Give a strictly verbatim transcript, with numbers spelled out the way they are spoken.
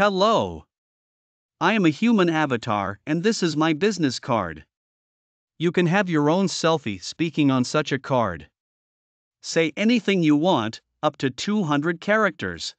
Hello. I am a human avatar and this is my business card. You can have your own selfie speaking on such a card. Say anything you want, up to two hundred characters.